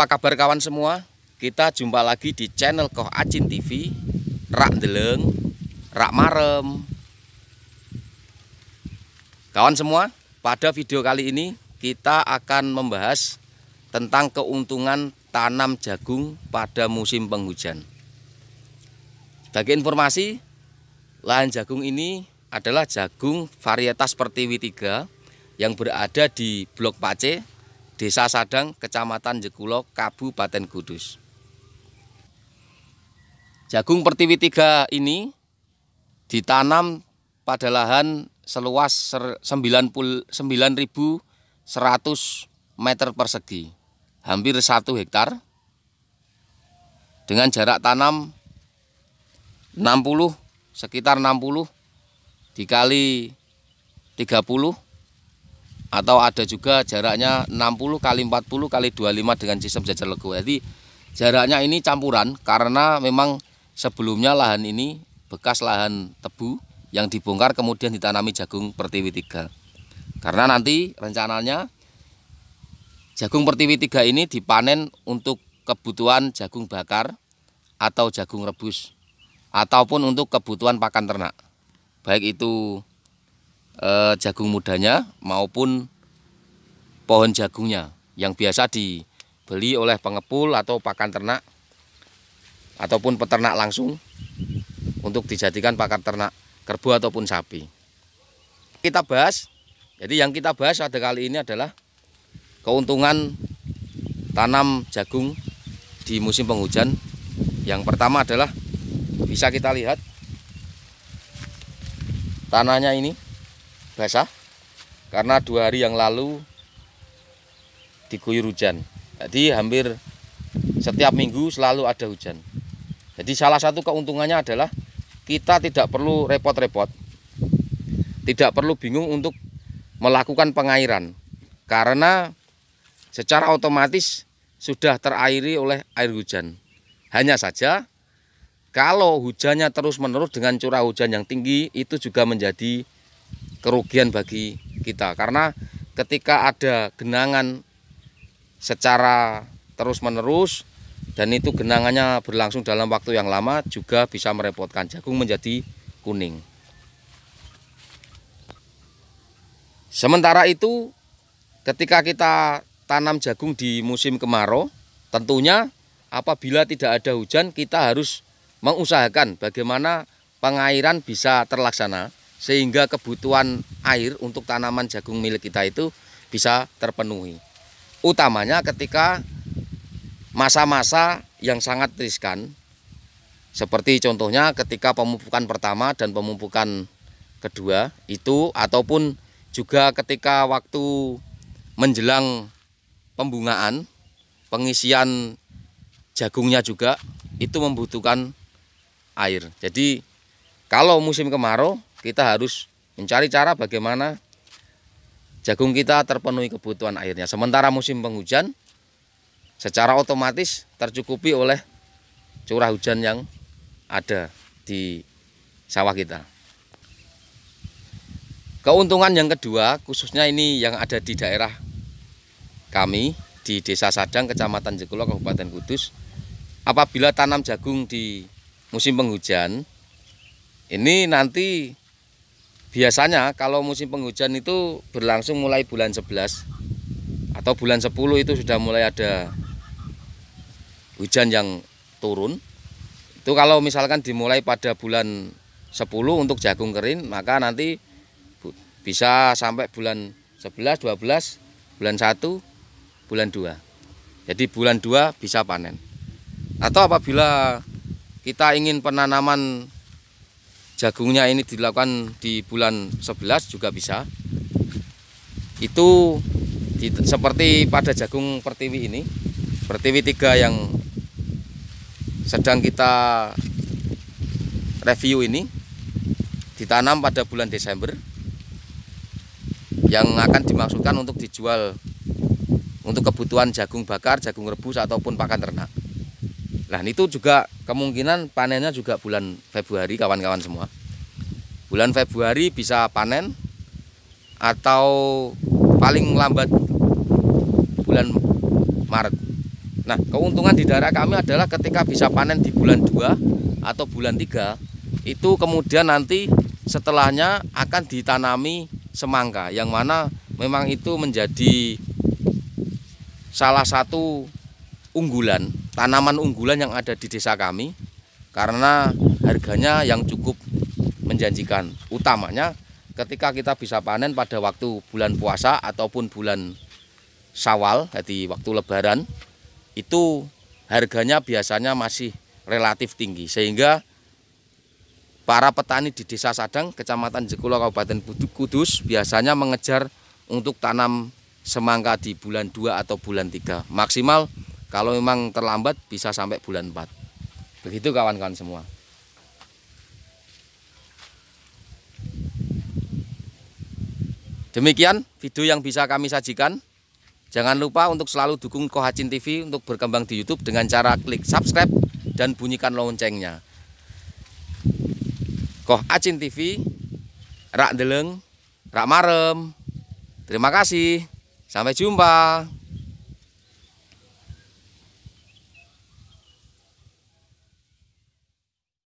Apa kabar kawan semua? Kita jumpa lagi di channel Koh Acin TV. Ora Ndeleng Ora Marem. Kawan semua, pada video kali ini kita akan membahas tentang keuntungan tanam jagung pada musim penghujan. Sebagai informasi, lahan jagung ini adalah jagung varietas Pertiwi 3 yang berada di Blok Pace, Desa Sadang, Kecamatan Jekulo, Kabupaten Kudus. Jagung Pertiwi 3 ini ditanam pada lahan seluas 99.100 meter persegi, hampir 1 hektar, dengan jarak tanam 60 dikali 30. Atau ada juga jaraknya 60 kali 40 kali 25 dengan sistem jajar lego. Jadi jaraknya ini campuran karena memang sebelumnya lahan ini bekas lahan tebu yang dibongkar kemudian ditanami jagung Pertiwi 3. Karena nanti rencananya jagung Pertiwi 3 ini dipanen untuk kebutuhan jagung bakar atau jagung rebus ataupun untuk kebutuhan pakan ternak. Baik itu jagung mudanya maupun pohon jagungnya yang biasa dibeli oleh pengepul atau pakan ternak ataupun peternak langsung untuk dijadikan pakan ternak kerbau ataupun sapi. Kita bahas, jadi yang kita bahas pada kali ini adalah keuntungan tanam jagung di musim penghujan. Yang pertama adalah bisa kita lihat tanahnya ini basah karena 2 hari yang lalu diguyur hujan. Jadi hampir setiap minggu selalu ada hujan. Jadi salah satu keuntungannya adalah kita tidak perlu repot-repot, tidak perlu bingung untuk melakukan pengairan karena secara otomatis sudah terairi oleh air hujan. Hanya saja kalau hujannya terus-menerus dengan curah hujan yang tinggi itu juga menjadi kerugian bagi kita karena ketika ada genangan secara terus-menerus dan itu genangannya berlangsung dalam waktu yang lama juga bisa merepotkan, jagung menjadi kuning. Sementara itu ketika kita tanam jagung di musim kemarau, tentunya apabila tidak ada hujan kita harus mengusahakan bagaimana pengairan bisa terlaksana sehingga kebutuhan air untuk tanaman jagung milik kita itu bisa terpenuhi. Utamanya ketika masa-masa yang sangat riskan, seperti contohnya ketika pemupukan pertama dan pemupukan kedua itu, ataupun juga ketika waktu menjelang pembungaan, pengisian jagungnya juga itu membutuhkan air. Jadi kalau musim kemarau kita harus mencari cara bagaimana jagung kita terpenuhi kebutuhan airnya. Sementara musim penghujan secara otomatis tercukupi oleh curah hujan yang ada di sawah kita. Keuntungan yang kedua, khususnya ini yang ada di daerah kami di Desa Sadang, Kecamatan Jekulo, Kabupaten Kudus. Apabila tanam jagung di musim penghujan, ini nanti biasanya kalau musim penghujan itu berlangsung mulai bulan 11 atau bulan 10 itu sudah mulai ada hujan yang turun. Itu kalau misalkan dimulai pada bulan 10 untuk jagung kering, maka nanti bisa sampai bulan 11, 12, bulan 1, bulan 2. Jadi bulan 2 bisa panen. Atau apabila kita ingin penanaman jagungnya ini dilakukan di bulan 11 juga bisa. Itu seperti pada jagung Pertiwi ini, Pertiwi 3 yang sedang kita review ini ditanam pada bulan Desember yang akan dimaksudkan untuk dijual untuk kebutuhan jagung bakar, jagung rebus ataupun pakan ternak. Nah itu juga kemungkinan panennya juga bulan Februari kawan-kawan semua. Bulan Februari bisa panen atau paling lambat bulan Maret. Nah, keuntungan di daerah kami adalah ketika bisa panen di bulan 2 atau bulan 3, itu kemudian nanti setelahnya akan ditanami semangka, yang mana memang itu menjadi salah satu unggulan, tanaman unggulan yang ada di desa kami, karena harganya yang cukup menjanjikan, utamanya ketika kita bisa panen pada waktu bulan puasa ataupun bulan Syawal, jadi waktu lebaran, itu harganya biasanya masih relatif tinggi, sehingga para petani di Desa Sadang, Kecamatan Jekulo, Kabupaten Kudus, biasanya mengejar untuk tanam semangka di bulan 2 atau bulan 3, maksimal kalau memang terlambat bisa sampai bulan 4. Begitu kawan-kawan semua. Demikian video yang bisa kami sajikan. Jangan lupa untuk selalu dukung Koh Acin TV untuk berkembang di YouTube dengan cara klik subscribe dan bunyikan loncengnya. Koh Acin TV, Ora Ndeleng Ora Marem. Terima kasih. Sampai jumpa.